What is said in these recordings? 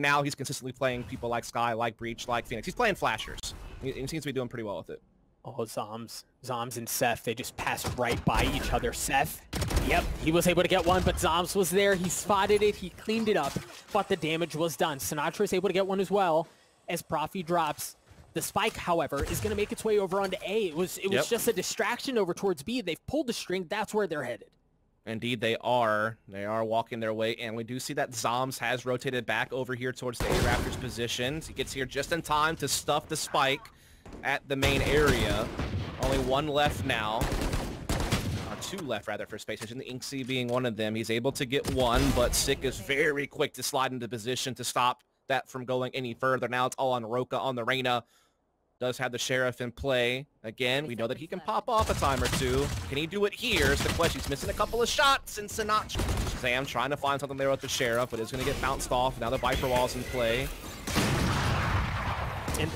now he's consistently playing people like Sky, like Breach, like Phoenix. He's playing flashers. He seems to be doing pretty well with it. Oh, Zombs and Seth, they just passed right by each other. Seth, yep, he was able to get one, but Zombs was there. He spotted it, he cleaned it up, but the damage was done. Sinatraa is able to get one as well as Profi drops. The spike, however, is going to make its way over onto A. It was just a distraction over towards B. They've pulled the string. That's where they're headed. Indeed, they are. They are walking their way, and we do see that Zombs has rotated back over here towards the A-Raptor's positions. He gets here just in time to stuff the spike at the main area. Only one left now. Or two left, rather, for Space Station. The Inksy being one of them. He's able to get one, but Sick is very quick to slide into position to stop that from going any further. Now it's all on Roca, on the Reyna. Does have the Sheriff in play. Again, we know that he can pop off a time or two. Can he do it here? Is the question. He's missing a couple of shots, and ShahZaM trying to find something there with the Sheriff, but it's going to get bounced off. Now the Viper Wall's in play. And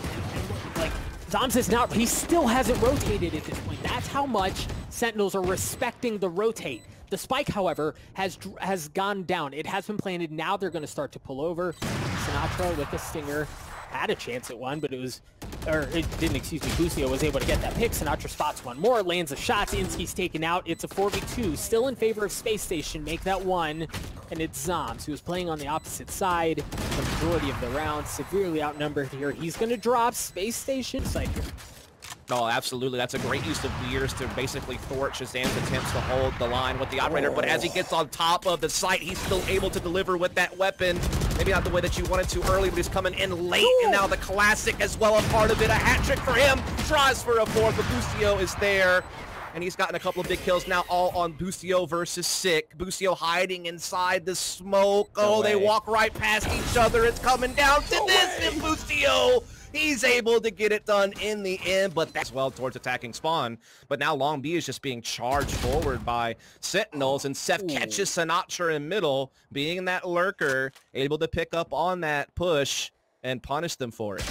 like, Zombs is not, he still hasn't rotated at this point. That's how much Sentinels are respecting the rotate. The spike, however, has gone down. It has been planted. Now they're going to start to pull over. Sinatraa with a stinger. Had a chance at one, but Boostio was able to get that pick. Sinatraa spots one more, lands a shot, Insky's taken out. It's a 4v2, still in favor of Space Station, make that one, and it's Zombs, who was playing on the opposite side the majority of the round, severely outnumbered here. He's gonna drop Space Station side here. Oh, absolutely. That's a great use of Gears to basically thwart ShahZaM's attempts to hold the line with the operator. But as he gets on top of the site, he's still able to deliver with that weapon. Maybe not the way that you wanted to early, but he's coming in late. And now the classic as well, a part of it. A hat trick for him. Tries for a fourth, but Boostio is there. And he's gotten a couple of big kills now, all on Boostio versus Sick. Boostio hiding inside the smoke. Oh, they walk right past each other. It's coming down to this. And Boostio, he's able to get it done in the end, but that's well towards attacking spawn. But now Long B is just being charged forward by Sentinels, and Seth catches Sinatraa in middle, being that lurker, able to pick up on that push and punish them for it.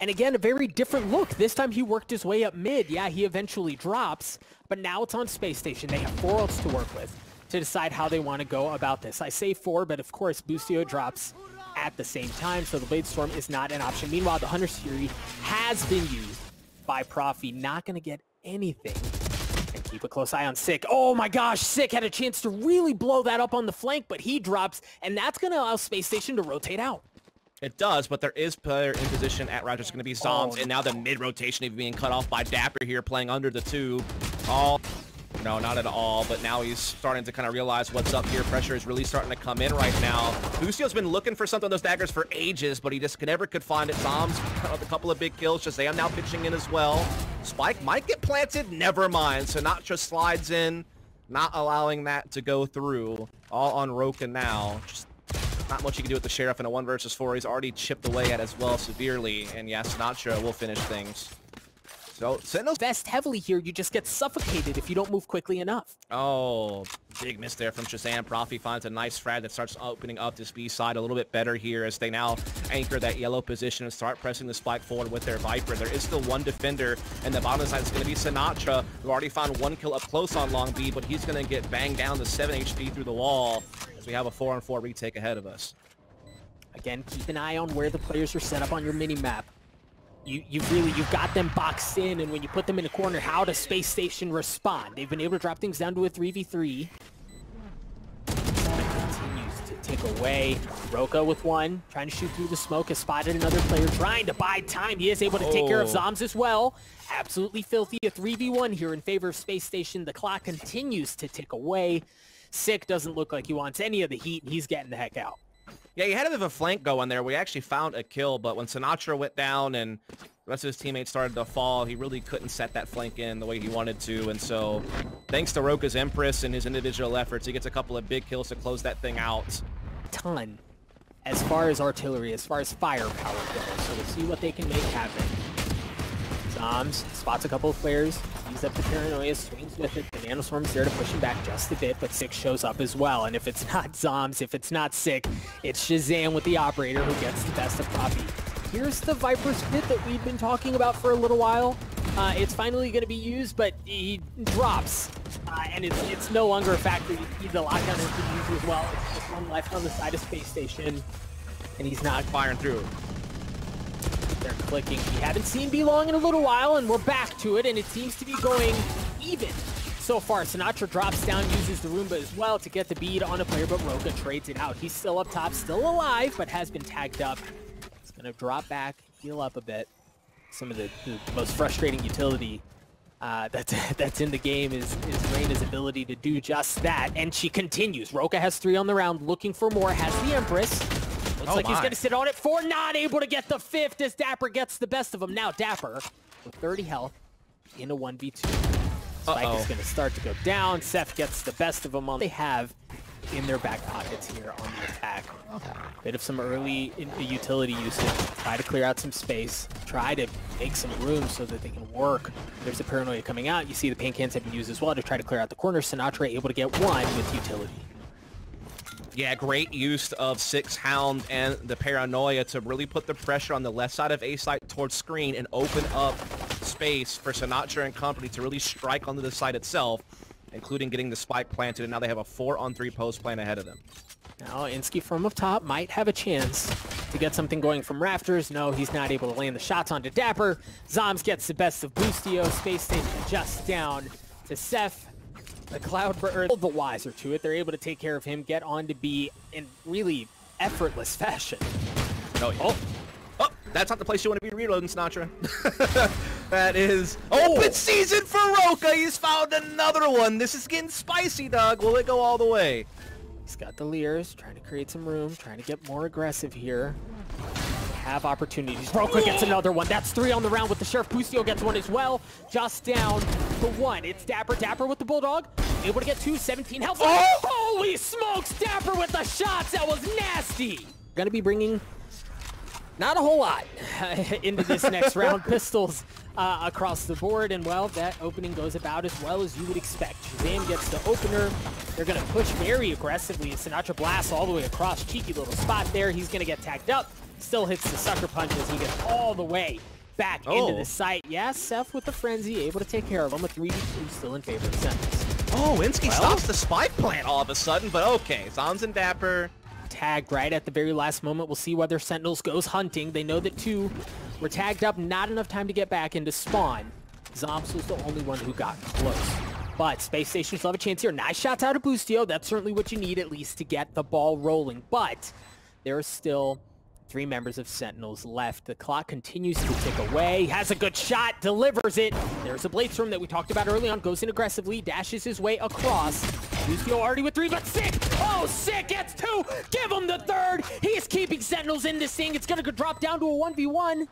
And again, a very different look. This time he worked his way up mid. Yeah, he eventually drops, but now it's on Space Station. They have four ults to work with to decide how they want to go about this. I say four, but of course Boostio drops at the same time, so the Blade Storm is not an option. Meanwhile, the Hunter's Fury has been used by Profi. Not going to get anything. And keep a close eye on Sick. Oh my gosh, Sick had a chance to really blow that up on the flank, but he drops, and that's going to allow Space Station to rotate out. It does, but there is player in position at Rogers. It's going to be Zombs, and now the mid-rotation even being cut off by dapr here, playing under the two. No, not at all, but now he's starting to kind of realize what's up here. Pressure is really starting to come in right now. Boostio's been looking for something on those daggers for ages, but he just never could find it. Zombs with a couple of big kills. ShahZaM now pitching in as well. Spike might get planted. Never mind. Sinatraa slides in, not allowing that to go through. All on Roca now. Just not much you can do with the Sheriff in a 1v4. He's already chipped away at as well severely, and yeah, Sinatraa will finish things. So Sentinels invest heavily here. You just get suffocated if you don't move quickly enough. Oh, big miss there from ShahZaM. Profi finds a nice frag that starts opening up this B side a little bit better here as they now anchor that yellow position and start pressing the spike forward with their Viper. There is still one defender, and the bottom side is going to be Sinatraa, who already found one kill up close on Long B, but he's going to get banged down to 7 HP through the wall as we have a 4-on-4 retake ahead of us. Again, keep an eye on where the players are set up on your mini-map. You've got them boxed in, and when you put them in a corner, how does Space Station respond? They've been able to drop things down to a 3v3. Continues to tick away. Roca with one, trying to shoot through the smoke, has spotted another player, trying to buy time. He is able to take care of Zombs as well. Absolutely filthy, a 3v1 here in favor of Space Station. The clock continues to tick away. Sick doesn't look like he wants any of the heat, and he's getting the heck out. Yeah, he had a bit of a flank going there. We actually found a kill, but when Sinatraa went down and the rest of his teammates started to fall, he really couldn't set that flank in the way he wanted to. And so, thanks to Roca's Empress and his individual efforts, he gets a couple of big kills to close that thing out. Ton. As far as artillery, as far as firepower goes. So we'll see what they can make happen. Zombs spots a couple of players, uses up the paranoia, swings with it. The nanoswarm's there to push him back just a bit, but Sick shows up as well. And if it's not Zombs, if it's not Sick, it's ShahZaM with the operator who gets the best of Profi. Here's the Viper's Pit that we've been talking about for a little while. It's finally going to be used, but he drops, and it's no longer a factor. The lockdown is being used as well. It's just one left on the side of Space Station. and he's not firing through. They're clicking. We haven't seen B-Long in a little while, and we're back to it, and it seems to be going even so far. Sinatraa drops down, uses the Roomba as well to get the bead on a player, but Roca trades it out. He's still up top, still alive, but has been tagged up. He's going to drop back, heal up a bit. Some of the most frustrating utility that's in the game is Reyna's ability to do just that, and she continues. Roca has 3 on the round, looking for more, has the Empress. Looks like he's going to sit on it. 4, not able to get the 5th as dapr gets the best of him. Now dapr with 30 health in a 1v2. Spike is going to start to go down. Seth gets the best of him on they have in their back pockets here on the attack. Bit of some early utility usage. Try to clear out some space. Try to make some room so that they can work. There's the paranoia coming out. You see the paint cans have been used as well to try to clear out the corner. Sinatraa able to get 1 with utility. Yeah, great use of Six Hound and the paranoia to really put the pressure on the left side of A-site towards screen and open up space for Sinatraa and company to really strike onto the site itself, including getting the spike planted, and now they have a 4-on-3 post plan ahead of them. Now Insky from up top might have a chance to get something going from rafters. No, he's not able to land the shots onto dapr. Zombs gets the best of Boostio. Space station just down to Seth. The Cloudbird are the wiser to it. They're able to take care of him, get on to B in really effortless fashion. Oh, yeah. Oh, that's not the place you want to be reloading, Sinatraa. That is open season for Roca. He's found another one. This is getting spicy, dog. Will it go all the way? He's got the Leers, trying to create some room, trying to get more aggressive here. Have opportunities. Roca gets another one. That's 3 on the round with the Sheriff. Boostio gets 1 as well. Just down to 1. It's dapr with the Bulldog. Able to get 2, 17 health. Oh! Holy smokes! dapr with the shots. That was nasty. Gonna be bringing not a whole lot into this next round. Pistols across the board, and well, that opening goes about as well as you would expect. ShahZaM gets the opener. They're gonna push very aggressively. Sinatraa blasts all the way across. Cheeky little spot there. He's gonna get tagged up. Still hits the sucker punches. He gets all the way back into the site. Yes, Seth with the frenzy, able to take care of him. A 3v2 still in favor of Sentinels. Oh, Insky stops the spike plant all of a sudden, but okay. Zombs and dapr tagged right at the very last moment. We'll see whether Sentinels goes hunting. They know that 2 were tagged up. Not enough time to get back into spawn. Zombs was the only one who got close. But space stations will have a chance here. Nice shots out of Boostio. That's certainly what you need, at least, to get the ball rolling. But there are still 3 members of Sentinels left. The clock continues to tick away. Has a good shot, delivers it. There's a Blades room that we talked about early on. Goes in aggressively, dashes his way across. Boostio already with 3, but Sick! Oh, Sick gets 2! Give him the 3rd! He's keeping Sentinels in this thing. It's gonna go drop down to a 1v1.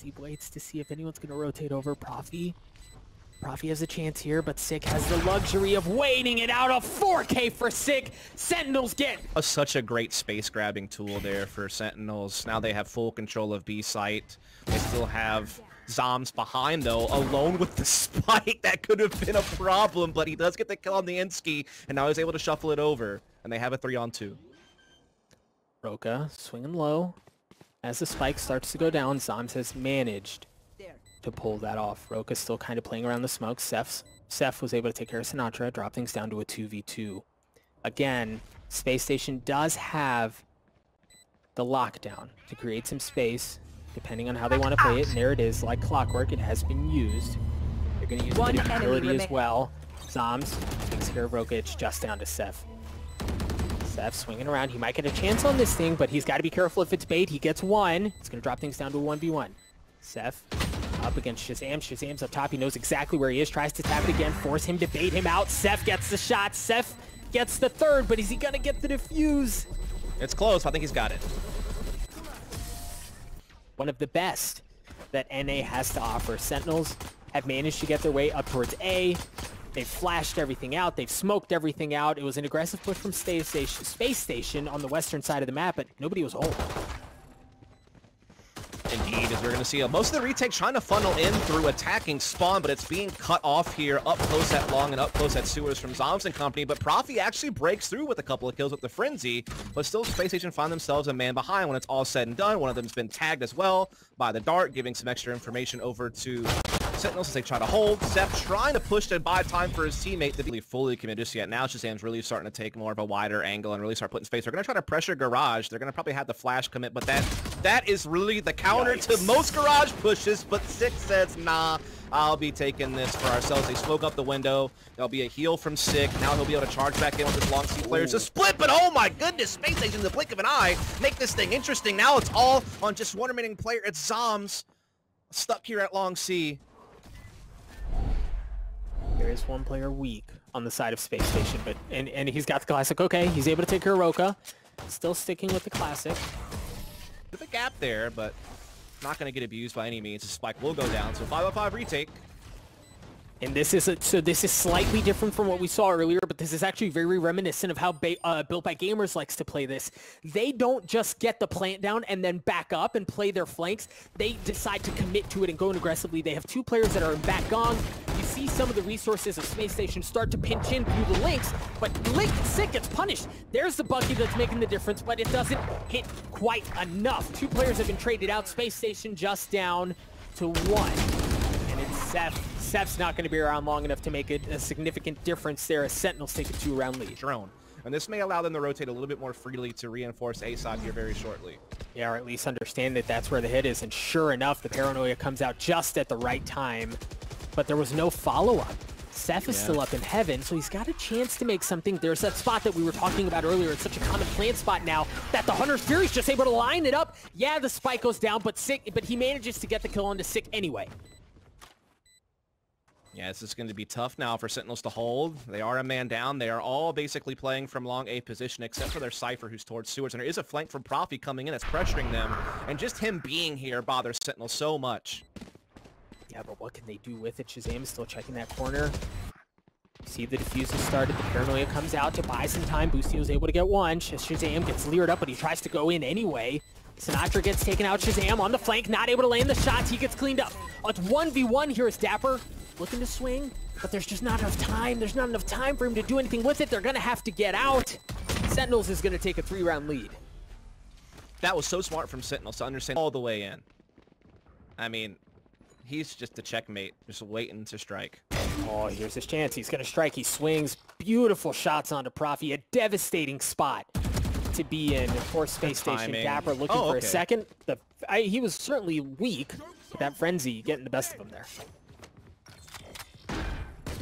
He waits to see if anyone's gonna rotate over. Profi. Profi has a chance here, but Sick has the luxury of waiting it out. A 4K for Sick. Sentinels get such a great space grabbing tool there for Sentinels. Now they have full control of B site. They still have Zombs behind though, alone with the spike. That could have been a problem, but he does get the kill on the Insky, and now he's able to shuffle it over, and they have a 3-on-2. Roca swinging low. As the spike starts to go down, Zombs has managed to pull that off. Roca's still kind of playing around the smoke. Seth was able to take care of Sinatraa, drop things down to a 2v2. Again, space station does have the lockdown to create some space, depending on how they want to play it. And there it is, like clockwork. It has been used. They're going to use the ability as well. Zombs takes care of Roca. It's just down to Seth. Seth swinging around. He might get a chance on this thing, but he's got to be careful if it's bait. He gets 1. It's going to drop things down to a 1v1. Seth up against ShahZaM. ShahZaM's up top. He knows exactly where he is. Tries to tap it again. Force him to bait him out. Seth gets the shot. Seth gets the 3rd, but is he going to get the defuse? It's close. I think he's got it. One of the best that NA has to offer. Sentinels have managed to get their way up towards A. They've flashed everything out. They've smoked everything out. It was an aggressive push from Space Station on the western side of the map, but nobody was home. Indeed, as we're going to see most of the retake trying to funnel in through attacking spawn, but it's being cut off here up close at Long and up close at Sewers from Zombs and company, but Profi actually breaks through with a couple of kills with the Frenzy, but still Space Station find themselves a man behind when it's all said and done. One of them's been tagged as well by the Dart, giving some extra information over to Sentinels as they try to hold. Seth trying to push to buy time for his teammate to be fully committed just yet. Now ShahZaM's really starting to take more of a wider angle and really start putting space. They're going to try to pressure Garage. They're going to probably have the flash commit, but that is really the counter to most Garage pushes, but Sick says, nah, I'll be taking this for ourselves. They smoke up the window. There'll be a heal from Sick. Now he'll be able to charge back in with his long C players. A split, but oh my goodness, Space Station in the blink of an eye. Make this thing interesting. Now it's all on just one remaining player. It's Zombs stuck here at long C. There is one player weak on the side of Space Station, but and he's got the classic. Okay, he's able to take care of Roca. Still sticking with the classic. There's a gap there, but not going to get abused by any means. The spike will go down, so 5-on-5 retake. And this is so this is slightly different from what we saw earlier, but this is actually very reminiscent of how Built by Gamers likes to play this. They don't just get the plant down and then back up and play their flanks. They decide to commit to it and go in aggressively. They have two players that are in back gong. You see some of the resources of Space Station start to pinch in through the links, but Link Sick gets punished. There's the bucket that's making the difference, but it doesn't hit quite enough. Two players have been traded out. Space Station just down to one. Seth. Seth's not going to be around long enough to make a significant difference there as Sentinels take a 2-round lead. Drone. And this may allow them to rotate a little bit more freely to reinforce A-side here very shortly. Yeah, or at least understand that that's where the hit is. And sure enough, the paranoia comes out just at the right time. But there was no follow-up. Seth is still up in heaven, so he's got a chance to make something. There's that spot that we were talking about earlier. It's such a common plant spot now that the Hunter's Fury is just able to line it up. Yeah, the spike goes down, but Sick. But he manages to get the kill onto Sick anyway. Yeah, this is going to be tough now for Sentinels to hold. They are a man down. They are all basically playing from long A position, except for their Cypher, who's towards Sewers. And there is a flank from Profi coming in that's pressuring them. And just him being here bothers Sentinels so much. Yeah, but what can they do with it? ShahZaM is still checking that corner. See the defuse has started. The paranoia comes out to buy some time. Boostio is able to get one. ShahZaM gets leered up, but he tries to go in anyway. Sinatraa gets taken out. ShahZaM on the flank, not able to land the shots. He gets cleaned up. Oh, it's 1v1 here is dapr. Looking to swing, but there's just not enough time. There's not enough time for him to do anything with it. They're going to have to get out. Sentinels is going to take a 3-round lead. That was so smart from Sentinels to understand all the way in. I mean, he's just a checkmate, just waiting to strike. Oh, here's his chance. He's going to strike. He swings. Beautiful shots onto Profi. A devastating spot to be in for Space Station. dapr looking for a second. He was certainly weak, but that frenzy getting the best of him there.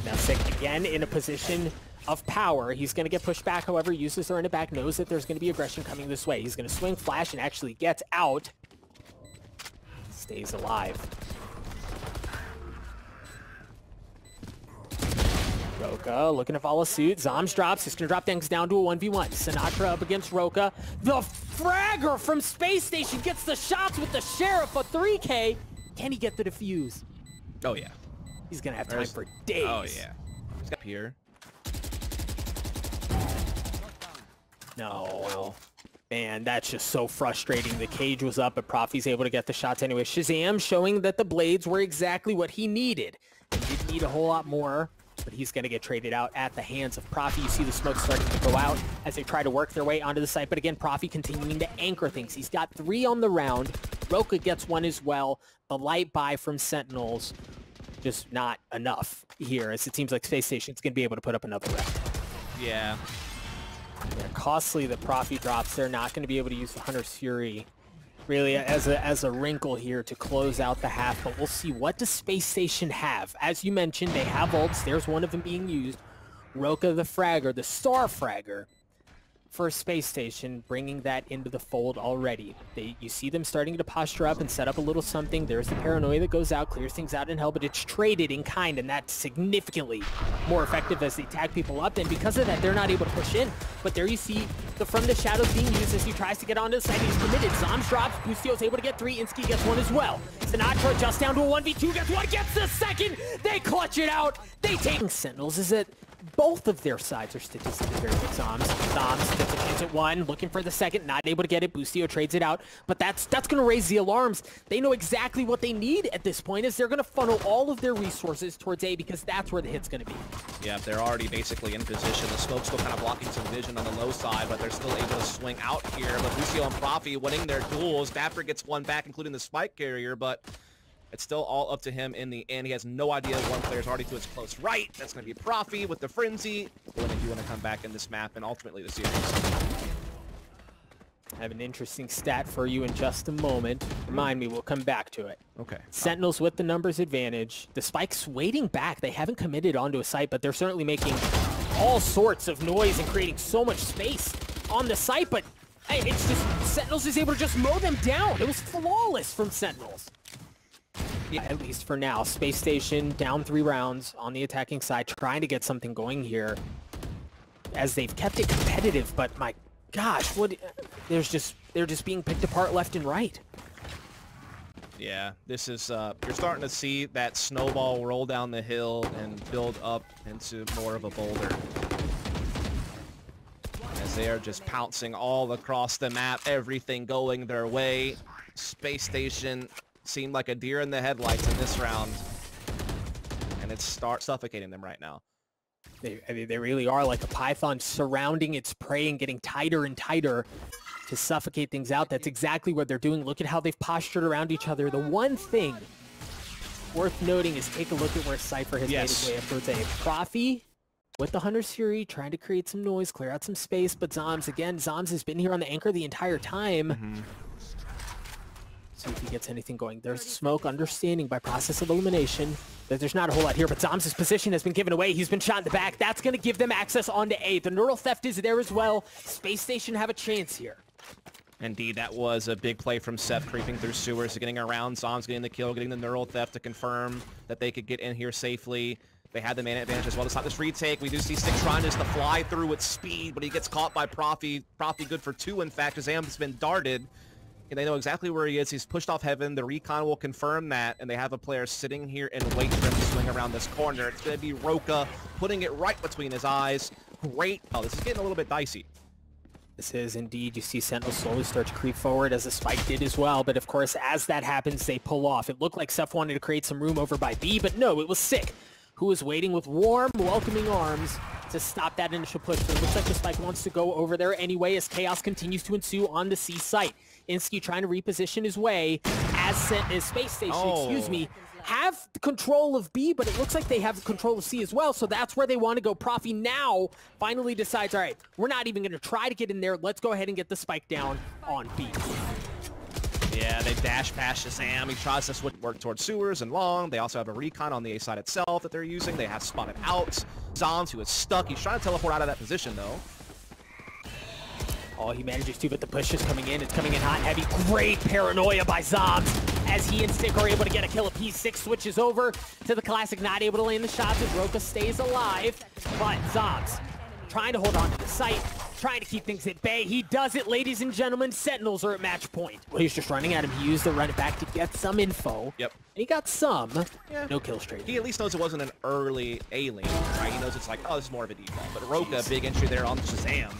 Now Sick again in a position of power. He's going to get pushed back, however, uses her in the back, knows that there's going to be aggression coming this way. He's going to swing, flash, and actually gets out. Stays alive. Roca looking to follow suit. Zombs drops. He's going to drop things down to a 1v1. Sinatraa up against Roca. The fragger from Space Station gets the shots with the Sheriff, a 3K. Can he get the defuse? Oh, yeah. He's going to have time for days. Oh, yeah. He's got here. No. Man, that's just so frustrating. The cage was up, but Profi's able to get the shots anyway. ShahZaM showing that the blades were exactly what he needed. He didn't need a whole lot more, but he's going to get traded out at the hands of Profi. You see the smoke starting to go out as they try to work their way onto the site. But again, Profi continuing to anchor things. He's got 3 on the round. Roca gets 1 as well. The light buy from Sentinels. Just not enough here, as it seems like Space Station's going to be able to put up another rep. Yeah. They're costly, the Profi drops. They're not going to be able to use the Hunter's Fury, really, as a wrinkle here to close out the half. But we'll see, what does Space Station have? As you mentioned, they have ults. There's one of them being used. Roca the fragger, the star fragger for Space Station, bringing that into the fold already. You see them starting to posture up and set up a little something. There's the paranoia that goes out, clears things out in hell, but it's traded in kind, and that's significantly more effective as they tag people up, and because of that, they're not able to push in. But there you see the From the Shadows being used as he tries to get onto the side. He's committed. Zombs drops. Bustio's able to get 3. Insky gets 1 as well. Sinatraa just down to a 1v2. Gets 1. Gets the second. They clutch it out. They take Sentinels. Is it? Both of their sides are statistically very good. Zombs gets a chance at 1, looking for the second, not able to get it. Boostio trades it out, but that's going to raise the alarms. They know exactly what they need at this point, is they're going to funnel all of their resources towards A, because that's where the hit's going to be. Yeah, they're already basically in position. The smoke's still kind of blocking some vision on the low side, but they're still able to swing out here. But Boostio and Profi winning their duels. dapr gets 1 back, including the spike carrier, but It's still all up to him in the end. He has no idea. One player's already to his close right. That's going to be Profi with the frenzy. But if you want to come back in this map and ultimately the series. I have an interesting stat for you in just a moment. Remind me, we'll come back to it. Okay. Sentinels with the numbers advantage. The Spikes waiting back. They haven't committed onto a site, but they're certainly making all sorts of noise and creating so much space on the site. But hey, it's just Sentinels is able to just mow them down. It was flawless from Sentinels. Yeah. At least for now. Space Station down 3 rounds on the attacking side, trying to get something going here as they've kept it competitive, but my gosh, what they're just being picked apart left and right. Yeah, this is you're starting to see that snowball roll down the hill and build up into more of a boulder. As they are just pouncing all across the map, everything going their way. Space Station seemed like a deer in the headlights in this round, and it's suffocating them right now. They really are like a python surrounding its prey and getting tighter and tighter to suffocate things out. That's exactly what they're doing. Look at how they've postured around each other. The one thing worth noting is take a look at where Cypher has made his way up towards a Profi with the Hunter's Fury, trying to create some noise, clear out some space, but Zombs, again, Zombs has been here on the anchor the entire time. See if he gets anything going. There's smoke, understanding by process of elimination that there's not a whole lot here, but Zombs' position has been given away. He's been shot in the back. That's going to give them access onto A. The neural theft is there as well. Space Station have a chance here. Indeed, that was a big play from Seth, creeping through sewers, getting around. Zombs getting the kill, getting the neural theft to confirm that they could get in here safely. They had the man advantage as well. To stop this retake, we do see Sick trying just to fly through with speed, but he gets caught by Profi. Profi good for 2, in fact. ShahZaM has been darted. And they know exactly where he is. He's pushed off heaven. The recon will confirm that, and they have a player sitting here and wait for him to swing around this corner. It's going to be Roca putting it right between his eyes. Great. Oh, this is getting a little bit dicey. This is indeed. You see Sentinel slowly start to creep forward as the spike did as well. But of course, as that happens, they pull off. It looked like Seth wanted to create some room over by B, but no, it was Sick, who is waiting with warm, welcoming arms to stop that initial push. But it looks like the spike wants to go over there anyway as chaos continues to ensue on the C site. Insky trying to reposition his way as Space Station, have control of B, but it looks like they have control of C as well, so that's where they want to go. Profi now finally decides, all right, we're not even going to try to get in there. Let's go ahead and get the spike down on B. Yeah, they dash past ShahZaM. He tries to work towards sewers and long. They also have a recon on the A side itself that they're using. They have spotted out Zombs, who is stuck. He's trying to teleport out of that position, though. Oh, he manages to, but the push is coming in. It's coming in hot and heavy. Great paranoia by Zombs as he and Sick are able to get a kill. A P6 switches over to the Classic, not able to land the shots as Roca stays alive. But Zombs trying to hold on to the site, trying to keep things at bay. He does it, ladies and gentlemen. Sentinels are at match point. Well, he's just running at him. He used the run it back to get some info. Yep. And he got some. Yeah. No kill straight. He at least knows it wasn't an early alien, right? He knows it's like, oh, this is more of a default. But Roca, big entry there on ShahZaM,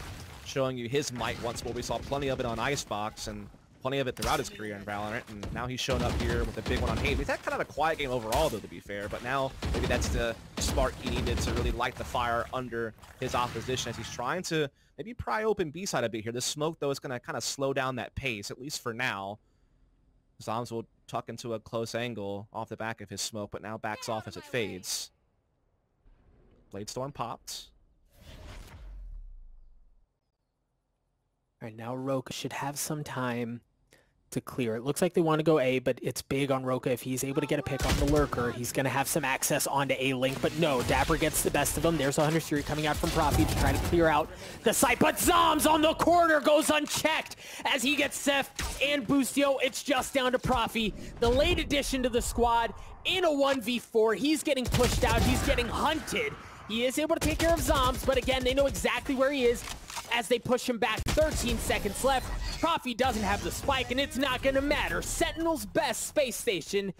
showing you his might once more. We saw plenty of it on Icebox and plenty of it throughout his career in Valorant, and now he's shown up here with a big one on Haven. He's had kind of a quiet game overall, though, to be fair, but now maybe that's the spark he needed to really light the fire under his opposition as he's trying to maybe pry open B side a bit here. The smoke, though, is going to kind of slow down that pace, at least for now. Zombs will tuck into a close angle off the back of his smoke, but now backs off as it fades. Bladestorm popped. All right, now Roca should have some time to clear. It looks like they want to go A, but it's big on Roca. If he's able to get a pick on the Lurker, he's going to have some access onto A Link, but no, dapr gets the best of him. There's a Hunter's Fury coming out from Profi to try to clear out the site, but Zombs on the corner goes unchecked as he gets Seth and Boostio. It's just down to Profi, the late addition to the squad in a 1v4. He's getting pushed out. He's getting hunted. He is able to take care of Zombs, but again, they know exactly where he is as they push him back. 13 seconds left. Profi doesn't have the spike, and it's not going to matter. Sentinel's best, Space Station.